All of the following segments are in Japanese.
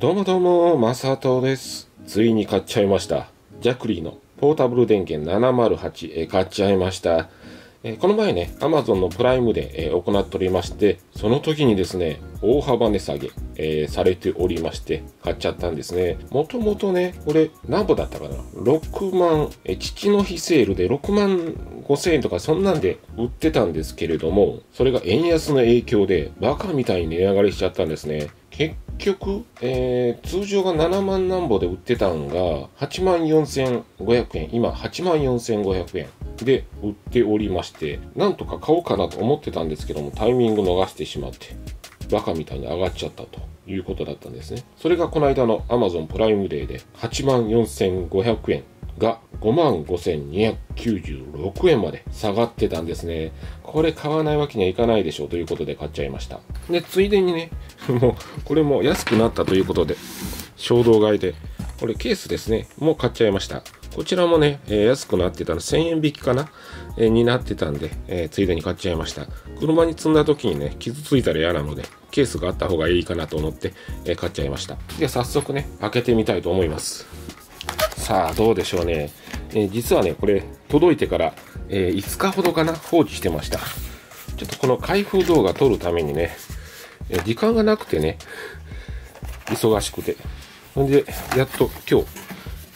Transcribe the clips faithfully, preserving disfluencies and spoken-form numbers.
どうもどうも、マサトです。ついに買っちゃいました。ジャクリーのポータブル電源ななまるはち、え買っちゃいました。えこの前ね、Amazon のプライムでえ行っておりまして、その時にですね、大幅値下げ、えー、されておりまして、買っちゃったんですね。もともとね、これ、何本だったかな ?ろくまん、え、父の日セールでろくまんごせんえんとかそんなんで売ってたんですけれども、それが円安の影響で、バカみたいに値上がりしちゃったんですね。結局、えー、通常がななまんなんぼで売ってたんが、はちまんよんせんごひゃくえん、今はちまんよんせんごひゃくえんで売っておりまして、なんとか買おうかなと思ってたんですけども、タイミング逃してしまって、バカみたいに上がっちゃったということだったんですね。それがこの間の Amazon プライムデーではちまんよんせんごひゃくえんがごまんごせんにひゃくきゅうじゅうろくえんまで下がってたんですね。これ買わないわけにはいかないでしょうということで買っちゃいました。で、ついでにね、もうこれも安くなったということで、衝動買いで、これケースですね、もう買っちゃいました。こちらもね、えー、安くなってたの、せんえん引きかな、えー、になってたんで、えー、ついでに買っちゃいました。車に積んだ時にね、傷ついたら嫌なので、ケースがあった方がいいかなと思って、えー、買っちゃいました。で、早速ね、開けてみたいと思います。さあ、どうでしょうね。えー、実はね、これ、届いてから、えー、いつかほどかな、放置してました。ちょっとこの開封動画撮るためにね、えー、時間がなくてね、忙しくて。ほんで、やっと今日、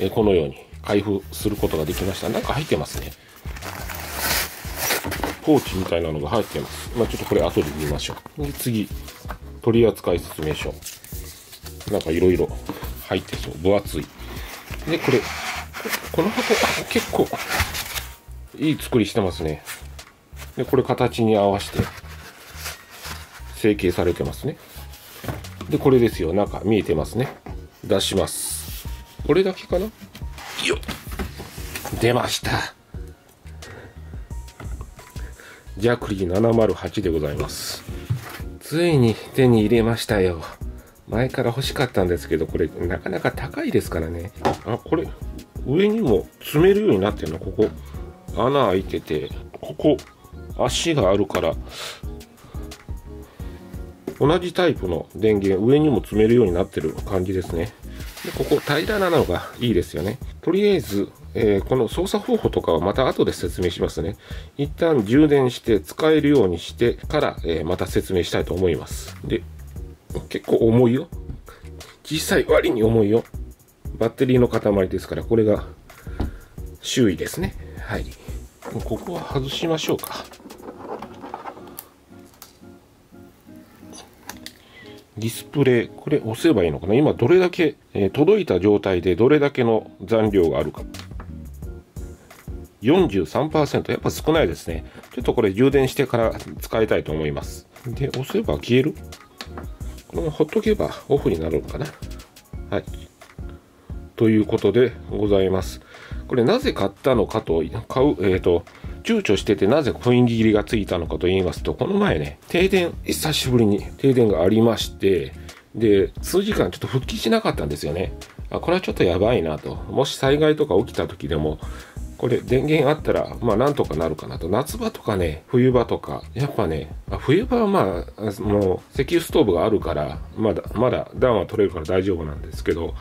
えー、このように、開封することができました。なんか入ってますね。ポーチみたいなのが入ってます。まあちょっとこれ後で見ましょう。で次、取扱説明書。なんかいろいろ入ってそう。分厚い。で、これ、この箱、結構いい作りしてますね。で、これ形に合わせて成形されてますね。で、これですよ。中見えてますね。出します。これだけかな?よっ出ましたジャクリーななまるはちでございます。ついに手に入れましたよ。前から欲しかったんですけど、これなかなか高いですからね。あ、これ上にも詰めるようになってるの。ここ穴開いてて、ここ足があるから、同じタイプの電源上にも詰めるようになってる感じですね。で、ここ平らなのがいいですよね。とりあえず、えー、この操作方法とかはまた後で説明しますね。一旦充電して使えるようにしてから、えー、また説明したいと思います。で、結構重いよ。小さい割に重いよ。バッテリーの塊ですから、これが周囲ですね。はい。ここは外しましょうか。ディスプレイ、これ押せばいいのかな。今どれだけ、えー、届いた状態でどれだけの残量があるか。よんじゅうさんパーセント、やっぱ少ないですね。ちょっとこれ充電してから使いたいと思います。で、押せば消える。このほっとけばオフになるのかな。はい。ということでございます。これなぜ買ったのかと、買う、えっと、躊躇しててなぜコイン切りがついたのかと言いますと、この前ね、停電、久しぶりに停電がありまして、で、数時間ちょっと復帰しなかったんですよね。あ、これはちょっとやばいなと。もし災害とか起きた時でも、これ電源あったら、まあなんとかなるかなと。夏場とかね、冬場とか、やっぱね、あ冬場はまあ、もう石油ストーブがあるから、まだ、まだ暖は取れるから大丈夫なんですけど、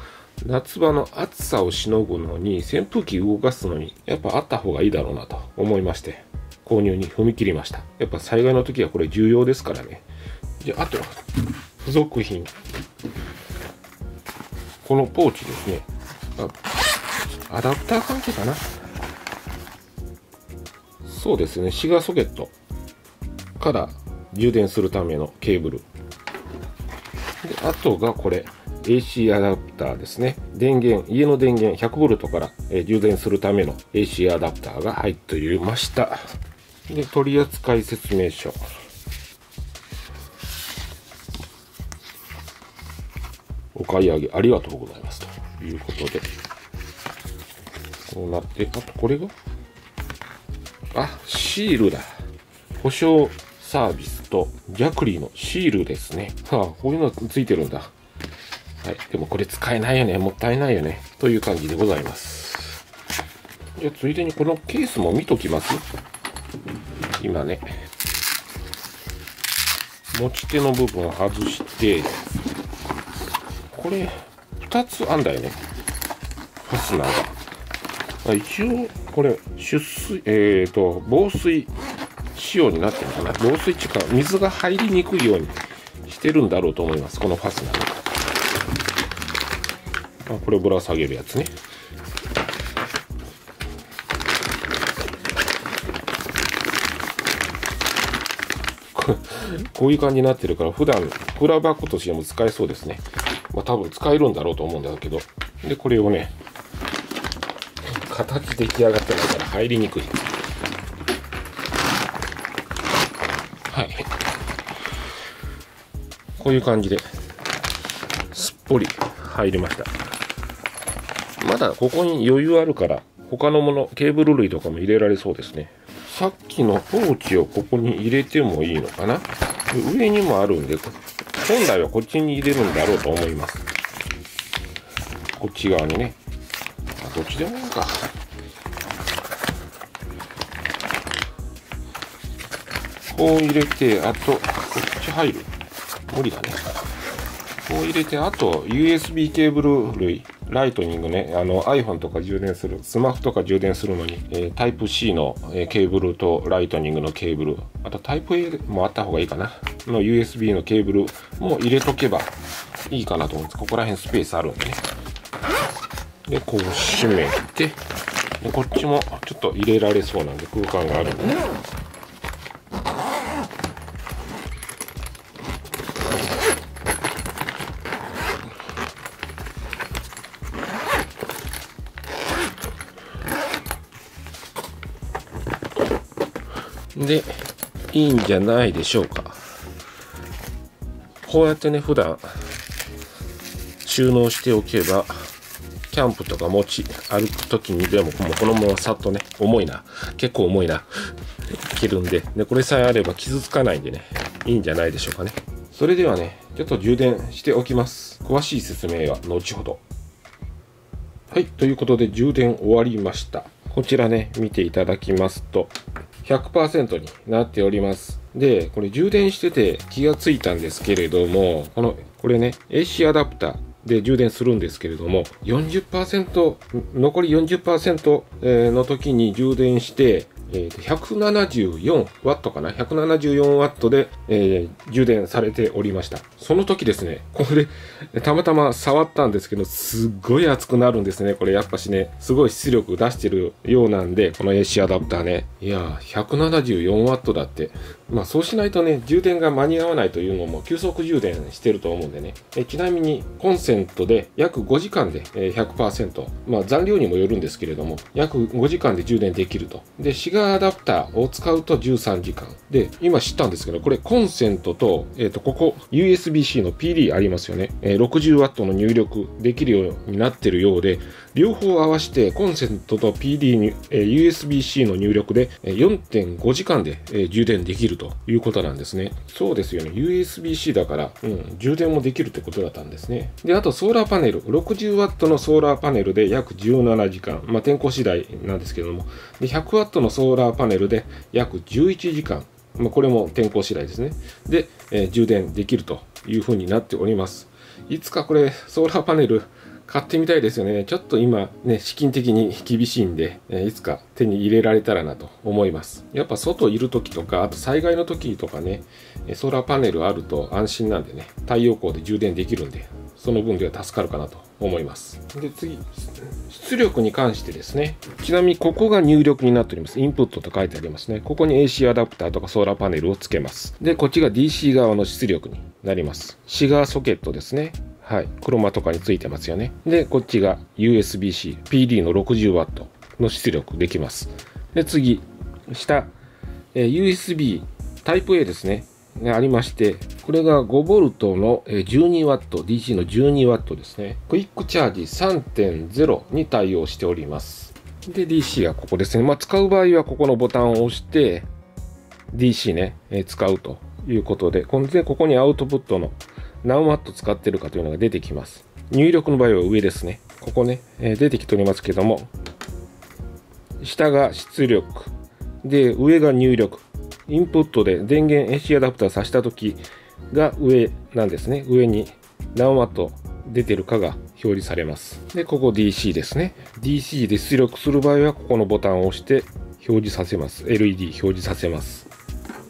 夏場の暑さをしのぐのに扇風機動かすのにやっぱあった方がいいだろうなと思いまして購入に踏み切りました。やっぱ災害の時はこれ重要ですからね。じゃあ、あと付属品、このポーチですね。アダプター関係かな。そうですね、シガーソケットから充電するためのケーブルで、あとがこれエーシー アダプターですね。電源、家の電源 ひゃくボルト から、えー、充電するための エーシー アダプターが入っていました。で、取扱説明書。お買い上げありがとうございますということで。こうなって、あとこれが、あ、シールだ。保証サービスとジャクリーのシールですね。はあ、こういうのついてるんだ。はい、でもこれ使えないよね。もったいないよね。という感じでございます。じゃあ、ついでにこのケースも見ときます。今ね。持ち手の部分を外して、これふたつあんだよね、ファスナーが。一応これ出水、えーと防水仕様になってるのかな。防水っていうか水が入りにくいようにしてるんだろうと思います、このファスナーが。あ、これぶら下げるやつね。こういう感じになってるから、普段裏箱としても使えそうですね。まあ多分使えるんだろうと思うんだけど。で、これをね、形出来上がってないから入りにくい。はい。こういう感じで、すっぽり入りました。まだここに余裕あるから、他のもの、ケーブル類とかも入れられそうですね。さっきのポーチをここに入れてもいいのかな。上にもあるんで、本来はこっちに入れるんだろうと思います。こっち側にね。あ、どっちでもいいか。こう入れて、あと、こっち入る。無理だね。こう入れて、あと、ユーエスビー ケーブル類。ライトニングね、あの iPhone とか充電する、スマホとか充電するのに、えー、タイプ C の、えー、ケーブルとライトニングのケーブル、あとタイプ A もあった方がいいかな、の ユーエスビー のケーブルも入れとけばいいかなと思うんです。ここら辺スペースあるんでね。で、こう閉めて、でこっちもちょっと入れられそうなんで、空間があるんでね。で、いいんじゃないでしょうか。こうやってね、普段収納しておけば、キャンプとか持ち歩くときにでも、もうこのままさっとね、重いな、結構重いな、着るんで、で、これさえあれば傷つかないんでね、いいんじゃないでしょうかね。それではね、ちょっと充電しておきます。詳しい説明は後ほど。はい、ということで充電終わりました。こちらね、見ていただきますと、ひゃくパーセント になっております。で、これ充電してて気がついたんですけれども、この、これね、エーシー アダプターで充電するんですけれども、よんじゅっパーセント、残り よんじゅっパーセント の時に充電して、ひゃくななじゅうよんワット かな ?ひゃくななじゅうよんワット で、えー、充電されておりました。その時ですね、これでたまたま触ったんですけど、すっごい熱くなるんですね。これやっぱしね、すごい出力出してるようなんで、この エーシー アダプターね。いやー、ひゃくななじゅうよんワット だって。まあそうしないとね、充電が間に合わないというのも急速充電してると思うんでね。えちなみに、コンセントで約ごじかんで ひゃくパーセント。まあ残量にもよるんですけれども、約ごじかんで充電できると。で、アダプターを使うとじゅうさんじかんで、今知ったんですけど、これコンセントと、えっとここ ユーエスビー-C の ピーディー ありますよね、えー、ろくじゅうワット の入力できるようになってるようで、両方合わせてコンセントと ピーディー に、えー、ユーエスビー-C の入力で よんてんごじかんで、えー、充電できるということなんですね。そうですよね、 ユーエスビー-C だから、うん、充電もできるってことだったんですね。で、あとソーラーパネル、 ろくじゅうワット のソーラーパネルで約じゅうななじかん、まあ天候次第なんですけども、で ひゃくワット のソーラーパネルソーラーパネルで約じゅういちじかん、まあ、これも天候次第ですね。で、えー、充電できるというふうになっております。いつかこれ、ソーラーパネル買ってみたいですよね。ちょっと今、ね、資金的に厳しいんで、えー、いつか手に入れられたらなと思います。やっぱ外いるときとか、あと災害のときとかね、ソーラーパネルあると安心なんでね、太陽光で充電できるんで、その分では助かるかなと思います。で、次、出力に関してですね。ちなみにここが入力になっております。インプットと書いてありますね。ここに エーシー アダプターとかソーラーパネルをつけます。で、こっちが ディーシー 側の出力になります。シガーソケットですね。はい。クロマとかについてますよね。で、こっちが ユーエスビー-C、ピーディー の ろくじゅうワット の出力できます。で、次、下、えー、ユーエスビー タイプ A ですね。ありまして、これが ごボルト の じゅうにワット、ディーシー の じゅうにワット ですね。クイックチャージ さんてんゼロ に対応しております。で、ディーシー がここですね。まあ、使う場合はここのボタンを押して、ディーシー ね、え使うということで、ここにアウトプットの何ワット使ってるかというのが出てきます。入力の場合は上ですね。ここね、え出てきておりますけども、下が出力、で、上が入力。インプットで電源 エーシー アダプター挿したときが上なんですね。上に何ワット、出てるかが表示されます。で、ここ ディーシー ですね。ディーシー で出力する場合は、ここのボタンを押して表示させます。エルイーディー 表示させます。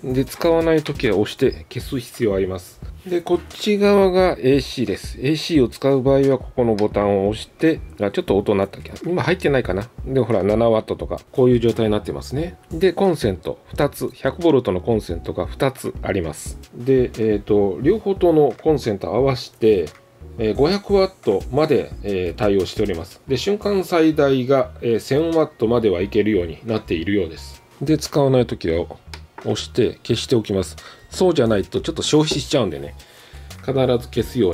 で、使わないときは押して消す必要あります。で、こっち側が エーシー です。エーシー を使う場合は、ここのボタンを押して、あ、ちょっと音鳴ったっけ？今入ってないかな？で、ほら、ななワット とか、こういう状態になってますね。で、コンセントふたつ、ひゃくボルト のコンセントがふたつあります。で、えっと、両方とのコンセント合わせて、ごひゃくワット まで対応しております。で、瞬間最大が せんワット まではいけるようになっているようです。で、使わないときは、押して消しておきます。そうじゃないとちょっと消費しちゃうんでね、必ず消すよ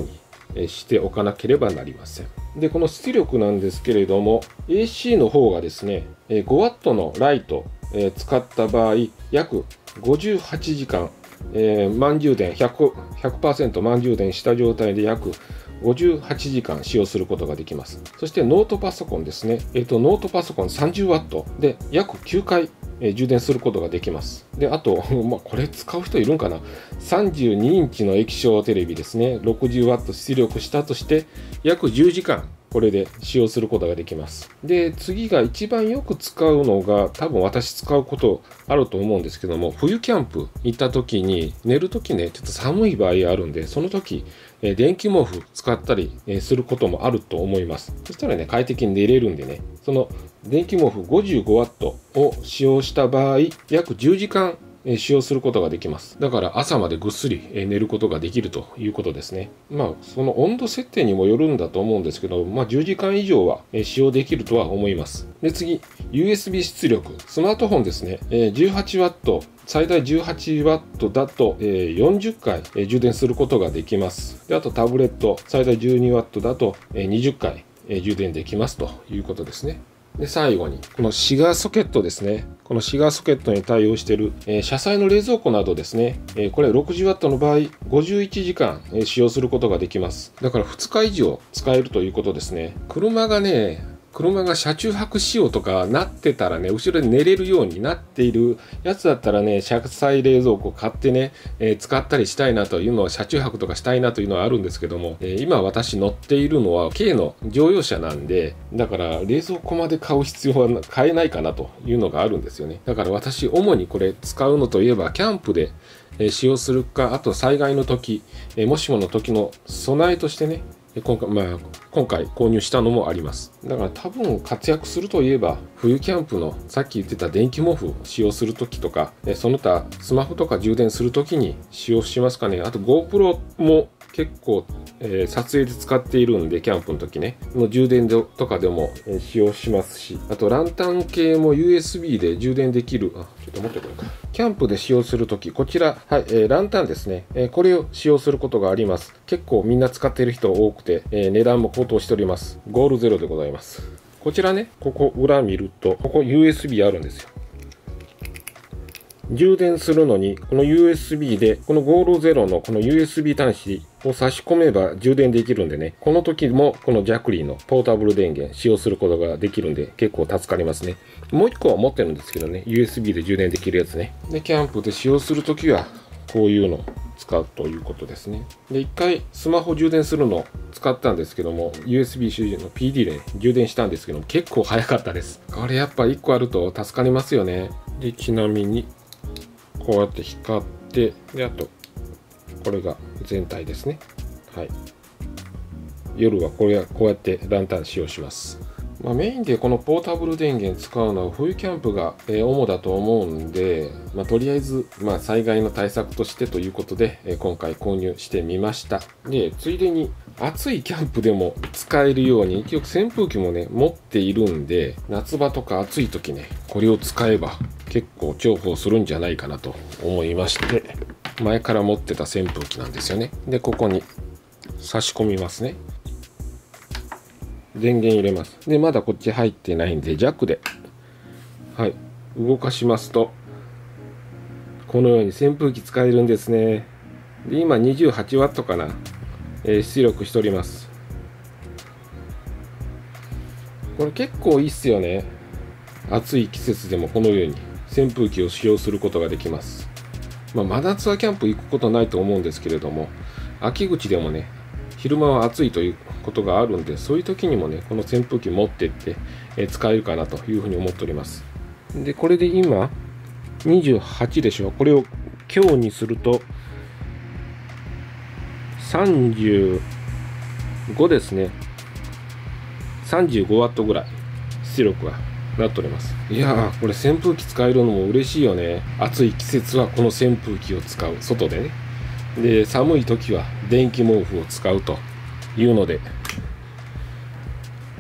うにしておかなければなりません。で、この出力なんですけれども、 エーシー の方がですね、ごワット のライト使った場合、約ごじゅうはちじかん、満充電 ひゃくパーセント 満充電した状態で約ごじゅうはちじかん使用することができます。そしてノートパソコンですね。えっと、ノートパソコン さんじゅうワット で約きゅうかい充電することができます。で、あと、まあ、これ使う人いるんかな？ さんじゅうに インチの液晶テレビですね。ろくじゅうワット 出力したとして、約じゅうじかん、これで使用することができます。で、次が一番よく使うのが、多分私使うことあると思うんですけども、冬キャンプ行った時に、寝る時ね、ちょっと寒い場合あるんで、その時、電気毛布使ったりすることもあると思います。そしたらね、快適に寝れるんでね、その電気毛布 ごじゅうごワット を使用した場合、約じゅうじかん使用することができます。だから朝までぐっすり寝ることができるということですね。まあ、その温度設定にもよるんだと思うんですけど、まあ、じゅうじかん以上は使用できるとは思います。で、次、ユーエスビー 出力。スマートフォンですね。じゅうはちワット、最大 じゅうはちワット だとよんじゅっかい充電することができます。で、あとタブレット、最大 じゅうにワット だとにじゅっかい充電できますということですね。で、最後に、このシガーソケットですね。このシガーソケットに対応している、えー、車載の冷蔵庫などですね。えー、これ ろくじゅうワット の場合、ごじゅういちじかん、えー、使用することができます。だからふつか以上使えるということですね。車がね、車が車中泊仕様とかなってたらね、後ろで寝れるようになっているやつだったらね、車載冷蔵庫買ってね、えー、使ったりしたいなというのは、車中泊とかしたいなというのはあるんですけども、えー、今私乗っているのは軽の乗用車なんで、だから冷蔵庫まで買う必要は買えないかなというのがあるんですよね。だから私、主にこれ使うのといえば、キャンプで使用するか、あと災害の時、もしもの時の備えとしてね、今回、まあ、今回購入したのもあります。だから多分活躍するといえば、冬キャンプのさっき言ってた電気毛布を使用するときとか、その他スマホとか充電するときに使用しますかね。あと GoPro も結構、えー、撮影で使っているんで、キャンプの時ね、の充電とかでも、えー、使用しますし、あとランタン系も ユーエスビー で充電できる、あ、ちょっと持ってこようか。キャンプで使用する時、こちら、はい、えー、ランタンですね、えー、これを使用することがあります。結構みんな使っている人多くて、えー、値段も高騰しております。ゴールゼロでございます。こちらね、ここ裏見ると、ここ ユーエスビー あるんですよ。充電するのに、この ユーエスビー で、このゴールゼロのこの ユーエスビー 端子を差し込めば充電できるんでね、この時もこのジャクリーのポータブル電源使用することができるんで、結構助かりますね。もう一個は持ってるんですけどね、ユーエスビー で充電できるやつね。で、キャンプで使用するときは、こういうのを使うということですね。で、一回スマホ充電するのを使ったんですけども、ユーエスビー 主人の ピーディー で充電したんですけども、結構早かったです。これやっぱ一個あると助かりますよね。で、ちなみに、こうやって光って、で、あと、これが全体ですね。はい。夜はこれはこうやってランタン使用します。まあ、メインでこのポータブル電源使うのは冬キャンプが主だと思うんで、まあ、とりあえずまあ災害の対策としてということで今回購入してみました。で、ついでに暑いキャンプでも使えるように一応扇風機もね持っているんで、夏場とか暑い時ねこれを使えば結構重宝するんじゃないかなと思いまして、前から持ってた扇風機なんですよね。で、ここに差し込みますね。電源入れます。で、まだこっち入ってないんで、ジャックで、はい、動かしますと、このように扇風機使えるんですね。で、今 にじゅうはちワット かな、えー、出力しております。これ結構いいっすよね。暑い季節でもこのように扇風機を使用することができます。まあ、真夏はキャンプ行くことないと思うんですけれども、秋口でもね、昼間は暑いということがあるんで、そういう時にもねこの扇風機持ってって、えー、使えるかなというふうに思っております。でこれで今にじゅうはちでしょ。これを今日にするとさんじゅうごですね。さんじゅうごワットぐらい出力がなっております。いやーこれ扇風機使えるのも嬉しいよね。暑い季節はこの扇風機を使う、外でね。で寒い時は電気毛布を使うというので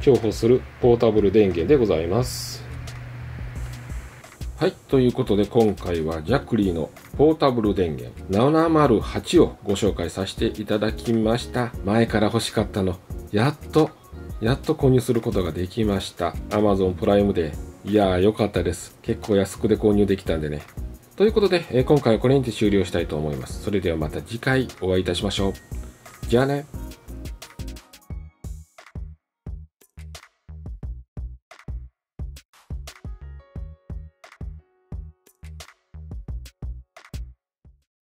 重宝するポータブル電源でございます。はい、ということで今回はジャクリーのポータブル電源ななまるはちをご紹介させていただきました。前から欲しかったのやっとやっと購入することができました。 アマゾン プライムで、いやー良かったです。結構安くで購入できたんでね。ということで、えー、今回はこれにて終了したいと思います。それではまた次回お会いいたしましょう。じゃあね。